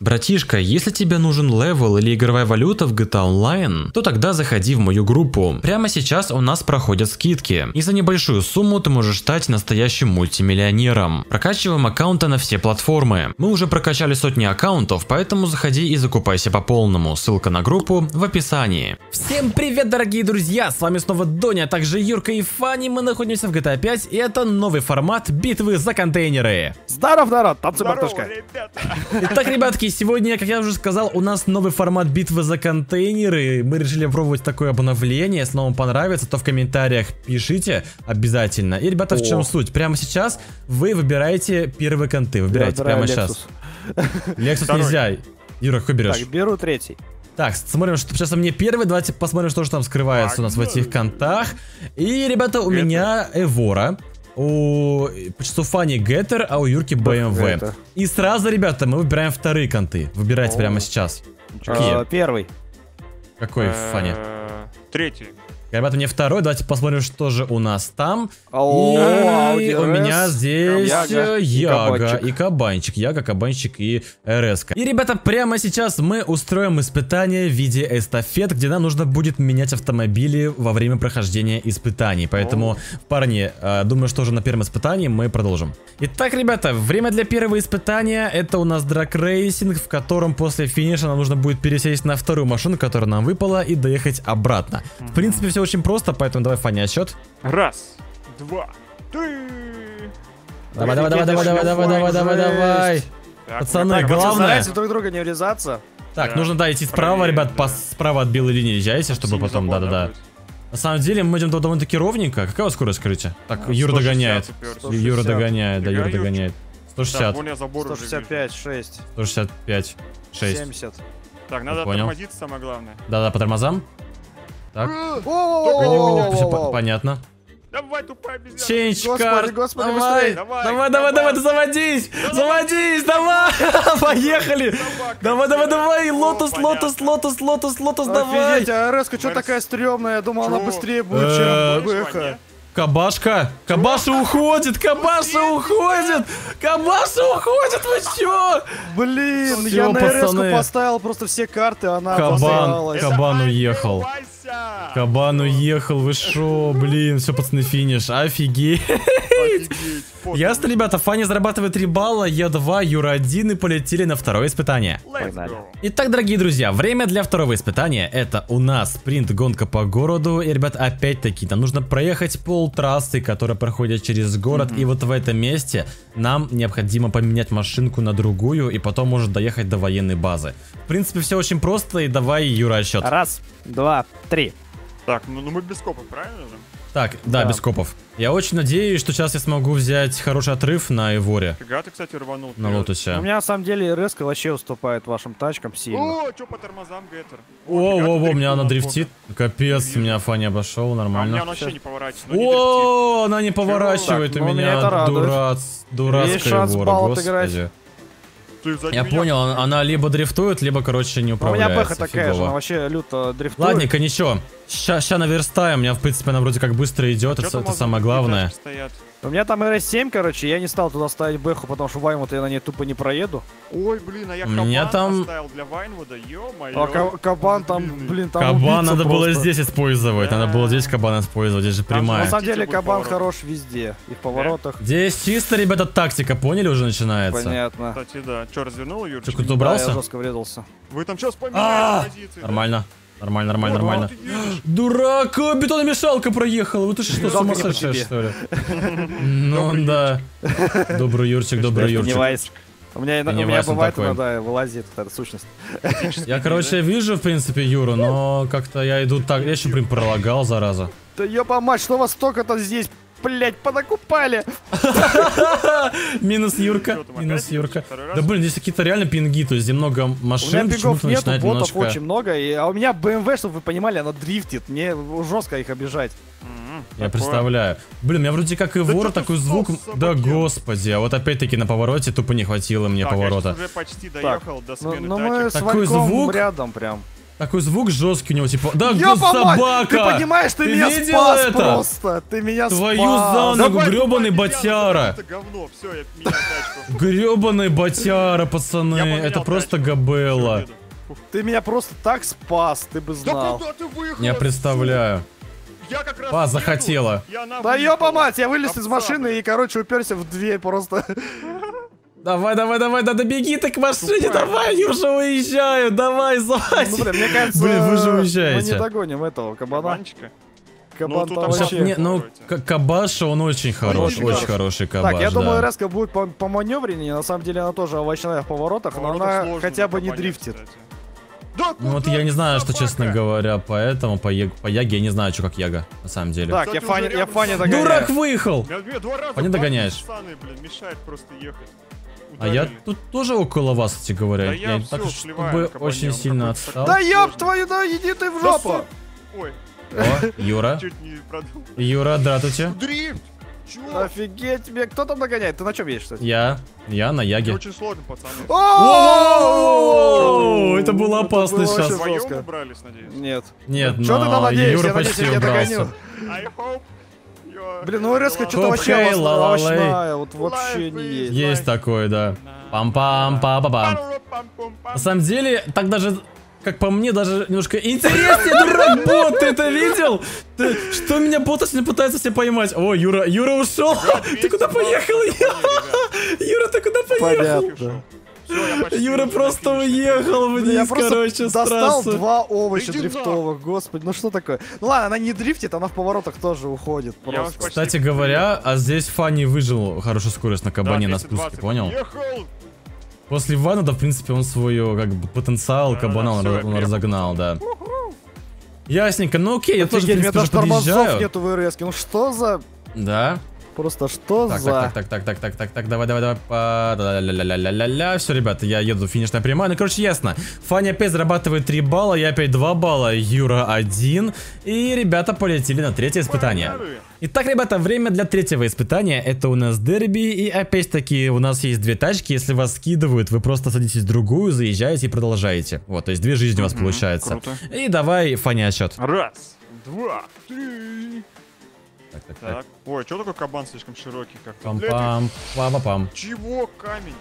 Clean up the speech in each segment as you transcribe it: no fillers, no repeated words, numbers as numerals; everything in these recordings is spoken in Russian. Братишка, если тебе нужен левел или игровая валюта в GTA Online, то тогда заходи в мою группу. Прямо сейчас у нас проходят скидки, и за небольшую сумму ты можешь стать настоящим мультимиллионером. Прокачиваем аккаунты на все платформы. Мы уже прокачали сотни аккаунтов, поэтому заходи и закупайся по полному. Ссылка на группу в описании. Всем привет, дорогие друзья! С вами снова Доня, а также Юрка и Фанни. Мы находимся в GTA 5, и это новый формат битвы за контейнеры. Здоров, народ! Танцы, братушка! Итак, ребятки, сегодня, как я уже сказал, у нас новый формат битвы за контейнеры. Мы решили пробовать такое обновление. Если вам понравится, то в комментариях пишите обязательно. И, ребята, в чем суть? Прямо сейчас вы выбираете первые конты. Выбирайте прямо сейчас. Лексус нельзя. Юра, какой берешь? Так, беру третий. Так, смотрим, что сейчас у меня первый. Давайте посмотрим, что же там скрывается у нас в этих контах. И, ребята, у меня Эвора. У Фанни Геттер, а у Юрки БМВ. И сразу, ребята, мы выбираем вторые конты. Выбирайте прямо сейчас. Первый. Какой Фанни? Третий. Ребята, мне второй. Давайте посмотрим, что же у нас там. И у меня здесь Яга и Кабанчик. Яга, Кабанчик и РСК. И, ребята, прямо сейчас мы устроим испытание в виде эстафет, где нам нужно будет менять автомобили во время прохождения испытаний. Поэтому, парни, думаю, что уже на первом испытании мы продолжим. Итак, ребята, время для первого испытания. Это у нас драг-рейсинг, в котором после финиша нам нужно будет пересесть на вторую машину, которая нам выпала, и доехать обратно. В принципе, все очень просто, поэтому давай, Фаня, отсчет. 1, 2, 3. Давай. Пацаны, главное друг друга не врезаться. Так, нужно, да, идти справа, ребят, справа от белой линии езжайте, чтобы потом, да. На самом деле мы идем довольно-таки ровненько. Какая у вас скорость, скажите? Так, Юра догоняет. 160. 165, 6. 165, 6. 70. Так, надо тормозиться, самое главное. Да, по тормозам. Так. Все понятно. Давай, тупая обезьяна. Ченчкар. Давай, заводись, давай. Поехали. Давай, Лотус, давай. Офигеть, а РС-ка что такая стрёмная? Я думал, она быстрее будет, чем БХ. Кабаша уходит, вы чё? Блин, я на РС-ку поставил просто все карты, она обосралась. Кабан уехал, вы шо, блин, все, пацаны, финиш, офигеть. Ясно, ребята, Фанни зарабатывает 3 балла, я 2, Юра 1, и полетели на второе испытание. Итак, дорогие друзья, время для второго испытания. Это у нас спринт, гонка по городу. И, ребят, опять-таки, нам нужно проехать пол трассы, которая проходит через город. И вот в этом месте нам необходимо поменять машинку на другую, и потом может доехать до военной базы. В принципе, все очень просто, и давай, Юра, отсчет. 1, 2, 3. Так, ну мы без копов, правильно же? Так, да, без копов. Я очень надеюсь, что сейчас я смогу взять хороший отрыв на Эворе. Фига ты, кстати, рванул. На Лотусе. У меня, на самом деле, РСК вообще уступает вашим тачкам сильно. О, что по тормозам, Геттер? О, у меня она дрифтит. Капец, меня Фанни обошел, нормально. У меня вообще не поворачивает. О, она не поворачивает у меня. Дурацкая Эвора, господи. Я понял, она либо дрифтует, либо, короче, не управляется. У меня бэха такая же, она вообще люто дрифтует. Ладненько, ничего. Ща наверстаем, у меня, в принципе, она вроде как быстро идет, это самое главное. У меня там RS-7, короче, я не стал туда ставить бэху, потому что Вайнвуд я на ней тупо не проеду. Ой, блин, а я кабан поставил для Вайнвуда, ё-моё. А кабан там, блин, там кабан надо было здесь использовать, надо было здесь кабан использовать, здесь же прямая. На самом деле кабан хорош везде, и в поворотах. Здесь чисто, ребята, тактика, поняли, уже начинается. Понятно. Кстати, да. Чё, развернул, Юрчик? Чё, кто-то убрался? Я жестко врезался. Вы там чё вспоминаете позиции? Нормально. Дурак, бетономешалка проехала. Вот ты что, с ума сошёл, что ли? Ну да. Добрый Юрчик. У меня бывает иногда вылазит эта сущность. Я, короче, вижу, в принципе, Юру, но как-то я иду так. Я еще, блин, пролагал, зараза. Да ёпа-мать, что у вас столько-то здесь, блять, понакупали. Минус Юрка. Да, блин, здесь какие-то реально пинги, то есть где много машин. У меня пингов нету, ботов очень много, а у меня БМВ, чтобы вы понимали, она дрифтит, мне жестко их обижать. Я представляю. Блин, у меня вроде как и вор такой звук. Да господи, а вот опять-таки на повороте тупо не хватило мне поворота. Я уже почти доехал до смены тачек. Такой звук рядом прям. Такой звук жесткий у него, типа, да где собака? Ты понимаешь, ты меня спас это? Просто, ты меня твою за ногу, гребаный батяра. Гребаный батяра, пацаны, это просто габелла. Ты меня просто так спас, ты бы знал. Я представляю. Па, захотела. Да ёпа мать, я вылез из машины и, короче, уперся в дверь просто. Давай, давай, давай, да беги ты к машине, тупая. Давай, я уже уезжаю, давай, Зась. Ну, мне кажется, блин, вы же уезжаете. Мы не догоним этого кабана. Кабан вообще... Не, ну, Кабаша, он очень хороший, очень хороший кабаш. Так, я думаю, РСК будет поманевреннее, на самом деле она тоже овощная в поворотах, но она хотя бы не дрифтит. Да, ну вот я не знаю, что, честно говоря, поэтому по Яге я не знаю, что как Яга, на самом деле. Так, кстати, я Фанни догоняю. Дурак выехал! Фанни догоняешь. А я тут тоже около вас, кстати говоря. Да я так, чтобы очень сильно отстал. Да ёб твою, да иди ты в жопу! Ой. О, Юра. Юра, здравствуйте. Дрифт! Чего? Офигеть тебе, кто там догоняет? Ты на чем едешь, кстати? Я на Яге. Очень сложно, пацаны. Это было опасно сейчас. Вдвоем убрались, надеюсь? Нет. Нет, но Юра почти убрался. Блин, ну РСК что-то вообще овощная, вот вообще не есть. Есть такое, да. Пам-пам-па-па-пам. На самом деле, так даже... Как по мне, даже немножко интереснее, дурак бот, ты это видел? Ты, что меня бот не пытается все поймать? О, Юра ушел! Ты куда поехал? Юра, ты куда поехал? Юра просто уехал вниз, короче, с трассы. Достал два овоща дрифтовых, господи, ну что такое? Ну ладно, она не дрифтит, она в поворотах тоже уходит просто. Кстати говоря, а здесь Фанни выжил хорошую скорость на кабане, на спуске, понял? После Вана, да, в принципе, он свой, как бы, потенциал кабана он разогнал, да. Ясненько, ну окей, я тоже, в принципе, уже подъезжаю. Нету в РС-ке, ну что за... Да. Просто что так, за... Так, давай, ля-ля-ля-ля-ля-ля, все, ребята, я еду в финишную прямую, ну, короче, ясно. Фанни опять зарабатывает 3 балла, я опять 2 балла, Юра 1, и ребята полетели на третье испытание. Итак, ребята, время для третьего испытания, это у нас дерби, и опять-таки у нас есть две тачки, если вас скидывают, вы просто садитесь в другую, заезжаете и продолжаете. Вот, то есть 2 жизни у вас получается. Круто. И давай, Фанни, отсчет. Раз, два, три... Так. Ой, что такой кабан слишком широкий? Пам-пам-пам-пам. Чего камень?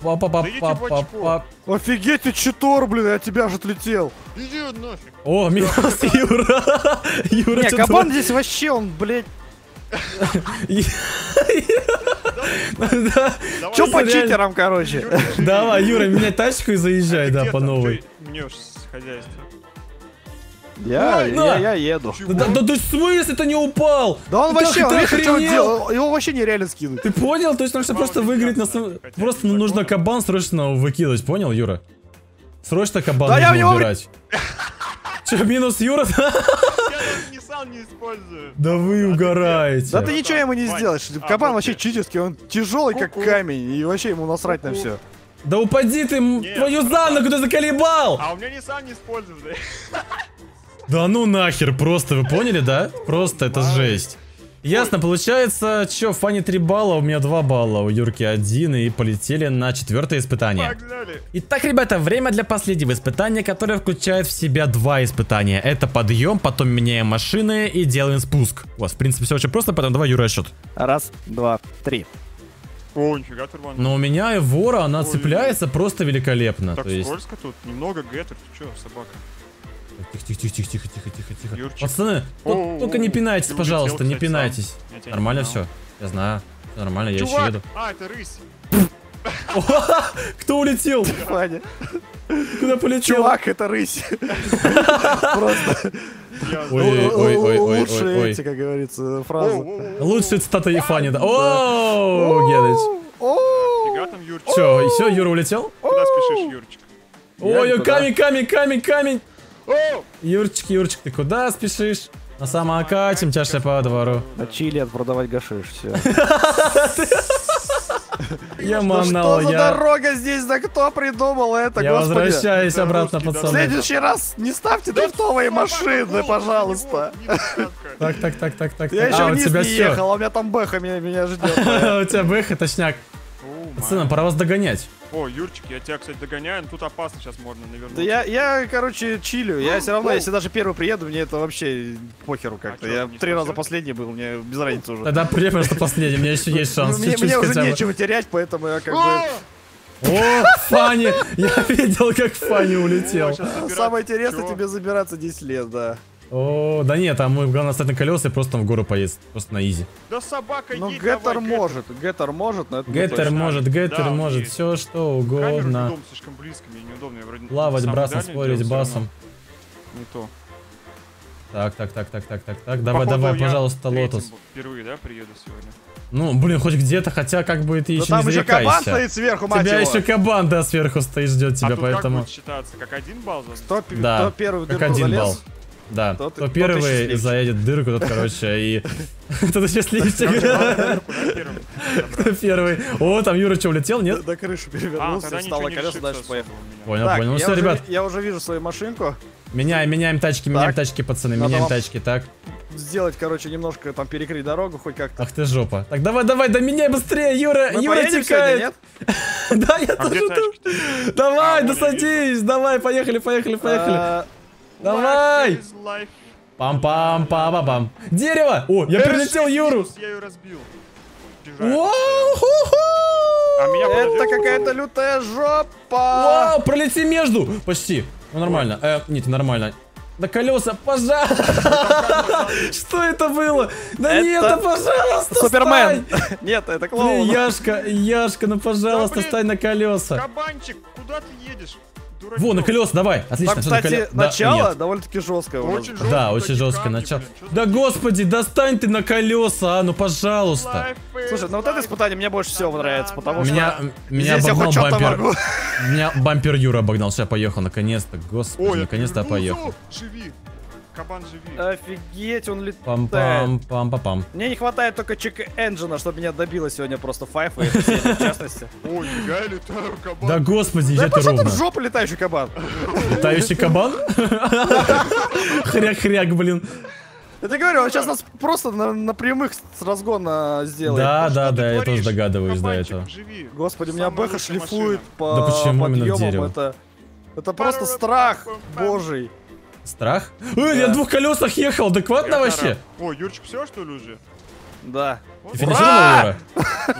Пам-пам-пам-пам-пам. Офигеть, ты читор, блин, я от тебя аж отлетел. Иди нафиг. О, минус Юра. Юра, не, кабан здесь вообще, он, блядь. Че по читерам, короче? Давай, Юра, меняй тачку и заезжай, да, по новой. Мне уж хозяйство. Я еду. Да ты в смысле ты не упал? Да он вообще, его вообще нереально скинуть. Ты понял? То есть нужно просто выиграть, просто нужно кабан срочно выкидывать, понял, Юра? Срочно кабан нужно убирать. Че, минус Юра? Я не сам не использую. Да вы угораете. Да ты ничего ему не сделаешь. Кабан вообще читерский, он тяжелый как камень, и вообще ему насрать на все. Да упади ты, твою за ногу ты заколебал! А у меня не сам не использую, да. Да ну нахер, просто, вы поняли, да? Просто это жесть. Ясно, получается, чё, Фанни 3 балла, у меня 2 балла, у Юрки 1, и полетели на 4-е испытание. Погнали. Итак, ребята, время для последнего испытания, которое включает в себя 2 испытания. Это подъем, потом меняем машины и делаем спуск. У вас, в принципе, все очень просто, поэтому давай, Юра, счет. Раз, два, три. О, нифига, турбанка. Но у меня Эвора, она цепляется просто великолепно. Так, то есть... скользко тут, немного Геттер, ты чё, собака? Тихо. Пацаны, только не пинайтесь, пожалуйста, не пинайтесь. Нормально все. Я знаю. Нормально, я еще еду. А, это рысь. Кто улетел? Куда полетел? Чувак, это рысь. Просто. Лучшие эти, как говорится, фразы. Лучшие цитаты Ефани, да. Оу, Гедыч. Все, Юра улетел? Куда спешишь, Юрчик? Ой, камень. Юрчик, ты куда спешишь? На самокате мчашься по двору. На Чили отпродавать гашиш, все. Я манал, что за дорога здесь, да кто придумал это, я господи? Я возвращаюсь обратно, пацаны. В следующий раз не ставьте дрифтовые машины, пожалуйста. Так. Я еще вниз не ехал, а у меня там бэха меня ждет. У тебя бэха, точняк. Пацаны, пора вас догонять. О, Юрчик, я тебя, кстати, догоняю, но тут опасно, сейчас можно навернуться. Да я короче, чилю, я все равно, если даже первый приеду, мне это вообще похеру как-то. Я 3 раза последний был, мне без разницы уже. Да, приехал, что последний, у меня еще есть шанс. Мне уже нечего терять, поэтому я как бы... О, Фанни! Я видел, как Фанни улетел. Самое интересное, тебе забираться 10 лет, да. О, да нет, там главное встать на колеса и просто там в гору поесть, просто на изи. Да собака едет. Ну Геттер может, но это Геттер может, все что угодно. Дом слишком близко, мне неудобно, я вроде... Плавать, брасом, спорить, басом. Не то. Так, давай, пожалуйста, Lotus. Впервые, да, приеду сегодня. Ну, блин, хоть где-то, хотя как бы ты еще не зарекайся. Там еще кабан стоит сверху, мать его. У тебя еще кабан, да, сверху стоит, ждет тебя, поэтому... как считаться, как 1 балл? Да, как 1 балл. Да, кто первый заедет в дырку, тот, короче, и... Тот счастливчик. Кто первый? О, там Юра что, улетел, нет? На крышу перевернулся, встал на колеса, дальше поехал. Понял. Ну все, ребят. Я уже вижу свою машинку. Меняем тачки, пацаны, меняем тачки, так. Сделать, короче, немножко там перекрыть дорогу, хоть как-то. Ах ты жопа. Так, давай, да меняй быстрее, Юра, Юра текает. Да, я тоже тут. Давай, досадись, давай, поехали. Давай! Пам-пам-пам-пам-пам. Дерево! О, я перелетел Юру! Я ее разбил. Это какая-то лютая жопа! Вау, пролети между! Почти. Ну нормально. Нет, нормально. Да колеса, пожалуйста! Что это было? Да нет, да пожалуйста! Супермен! Нет, это клоун. Яшка, ну пожалуйста, встань на колеса. Кабанчик, куда ты едешь? Дурак. Во, на колеса, давай, отлично. Там, кстати, начало довольно-таки жесткое. Да, очень жесткое начало. Да господи, достань ты на колеса, а, ну пожалуйста. Слушай, ну вот это испытание мне больше всего нравится, потому что... Меня обогнал бампер. Меня бампер Юра обогнал, все, я поехал, наконец-то, господи, наконец-то я поехал. Живи, кабан, живи. Офигеть, он летает. Пам-пам-пам-пам-пам. Мне не хватает только чек-энджина, чтобы меня добило сегодня просто файфа, в частности. Ой, я летаю, кабан. Да господи, я это ровно. Да в жопу летающий кабан. Летающий кабан? Хряк-хряк, блин. Я тебе говорю, он сейчас нас просто на прямых с разгона сделает. Да, я тоже догадываюсь до этого. Господи, меня бэха шлифует по подъемам. Это просто страх божий. Страх? Ой, я на 2 колесах ехал, адекватно вообще? О, Юрчик, все что ли уже? Да. Ты финишировал, Юра?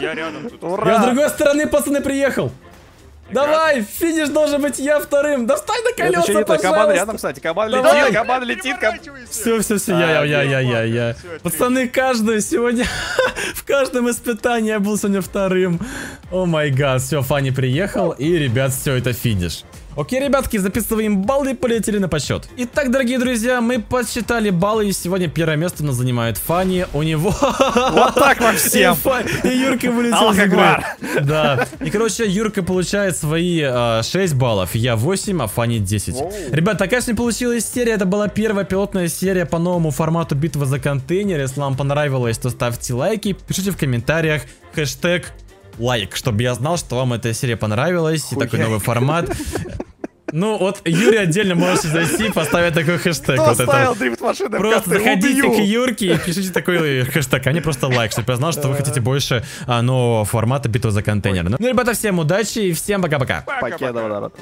Я рядом тут. Я с другой стороны, пацаны, приехал. Давай, финиш должен быть я вторым. Да встань на колеса, пожалуйста. Кабан рядом, кстати. Кабан летит. Все, я. Пацаны, каждый сегодня... В каждом испытании я был сегодня вторым. О май гад, все, Фанни приехал. И, ребят, все, это финиш. Окей, ребятки, записываем баллы и полетели на подсчет. Итак, дорогие друзья, мы подсчитали баллы, и сегодня первое место нас занимает Фанни. У него... Вот так во всем! И Юрка вылетел из игры. Да. И, короче, Юрка получает свои 6 баллов, я 8, а Фанни 10. Ребят, такая же не получилась серия, это была первая пилотная серия по новому формату битвы за контейнер. Если вам понравилось, то ставьте лайки, пишите в комментариях хэштег лайк, чтобы я знал, что вам эта серия понравилась. И такой новый формат. Ну вот, Юрий отдельно можете зайти, поставить такой хэштег. Кто вот это. Просто заходите к Юрке и пишите такой хэштег, а не просто лайк, чтобы я знал, что вы хотите больше нового формата битвы за контейнер. Ну, ребята, всем удачи и всем пока-пока. Пока, народ.